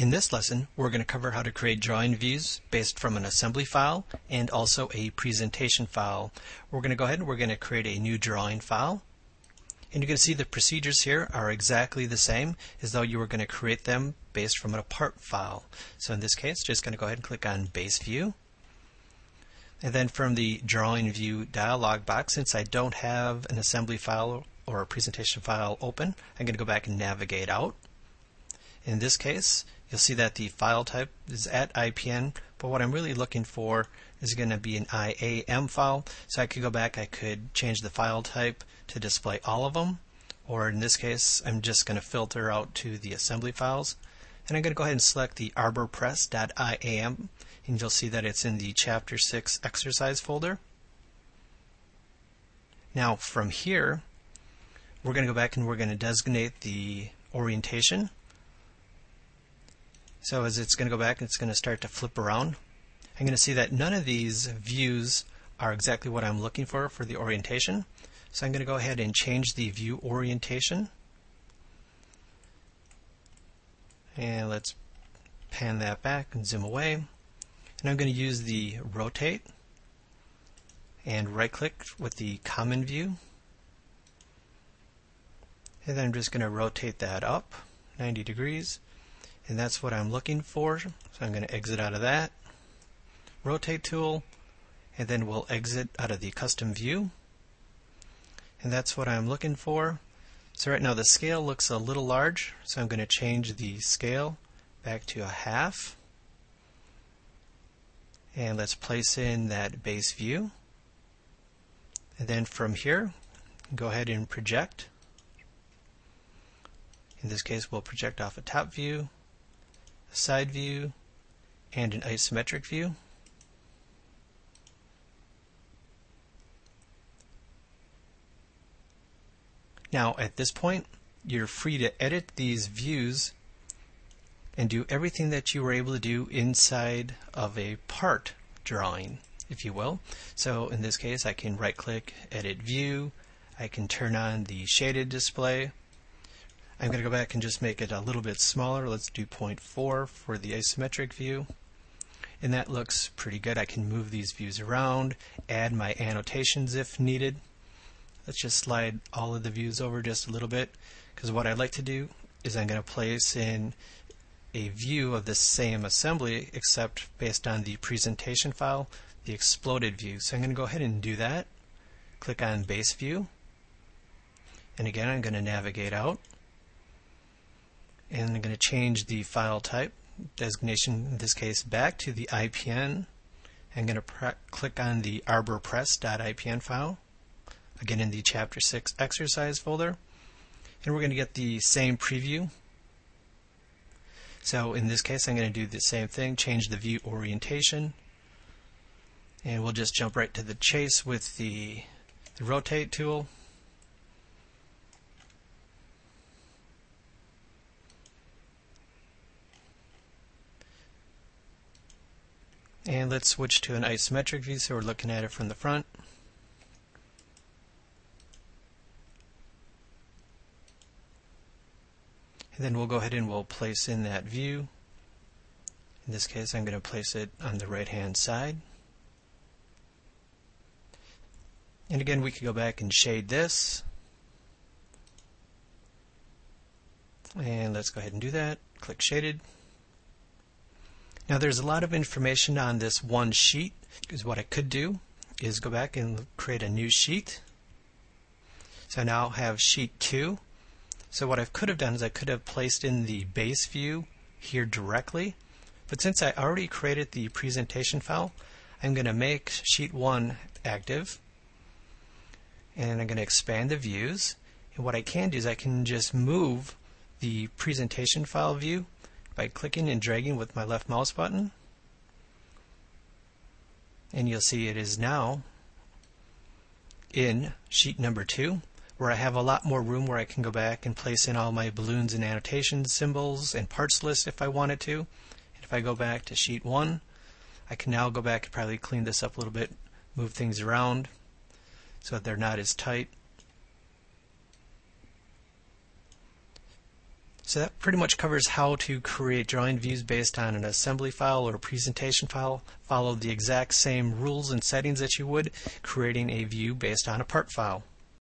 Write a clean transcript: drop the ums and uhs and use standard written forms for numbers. In this lesson, we're going to cover how to create drawing views based from an assembly file and also a presentation file. We're going to go ahead and we're going to create a new drawing file. And you can see the procedures here are exactly the same as though you were going to create them based from an apart file. So in this case, just going to go ahead and click on Base View. And then from the Drawing View dialog box, since I don't have an assembly file or a presentation file open, I'm going to go back and navigate out. In this case, you'll see that the file type is at IPN, but what I'm really looking for is going to be an IAM file. So I could go back, I could change the file type to display all of them, or in this case, I'm just going to filter out to the assembly files. And I'm going to go ahead and select the Arbor Press.IAM, and you'll see that it's in the Chapter 6 exercise folder. Now from here, we're going to go back and we're going to designate the orientation. So as it's going to go back, it's going to start to flip around. I'm going to see that none of these views are exactly what I'm looking for the orientation. So I'm going to go ahead and change the view orientation. And let's pan that back and zoom away. And I'm going to use the rotate and right click with the common view. And then I'm just going to rotate that up 90 degrees. And that's what I'm looking for. So I'm going to exit out of that rotate tool, and then we'll exit out of the custom view. And that's what I'm looking for. So right now the scale looks a little large, so I'm going to change the scale back to 1/2. And let's place in that base view. And then from here, go ahead and project. In this case, we'll project off a top view, a side view, and an isometric view. Now at this point, you're free to edit these views and do everything that you were able to do inside of a part drawing, if you will. So in this case, I can right click, edit view, I can turn on the shaded display. I'm going to go back and just make it a little bit smaller. Let's do 0.4 for the isometric view. And that looks pretty good. I can move these views around, add my annotations if needed. Let's just slide all of the views over just a little bit, because what I'd like to do is I'm going to place in a view of the same assembly except based on the presentation file, the exploded view. So I'm going to go ahead and do that. Click on Base View. And again, I'm going to navigate out. And I'm going to change the file type designation, in this case, back to the IPN. I'm going to click on the Arbor Press.IPN file, again in the Chapter 6 exercise folder. And we're going to get the same preview. So in this case, I'm going to do the same thing, change the view orientation. And we'll just jump right to the chase with the rotate tool. And let's switch to an isometric view so we're looking at it from the front. And then we'll go ahead and we'll place in that view. In this case, I'm going to place it on the right hand side. And again, we could go back and shade this. And let's go ahead and do that. Click Shaded. Now there's a lot of information on this one sheet, because what I could do is go back and create a new sheet. So I now have sheet 2. So what I could have done is I could have placed in the base view here directly, but since I already created the presentation file, I'm going to make sheet 1 active, and I'm going to expand the views. And what I can do is I can just move the presentation file view by clicking and dragging with my left mouse button, and you'll see it is now in sheet number 2, where I have a lot more room where I can go back and place in all my balloons and annotations, symbols, and parts list if I wanted to. And if I go back to sheet 1, I can now go back and probably clean this up a little bit, move things around so that they're not as tight. So that pretty much covers how to create drawing views based on an assembly file or a presentation file. Follow the exact same rules and settings that you would creating a view based on a part file.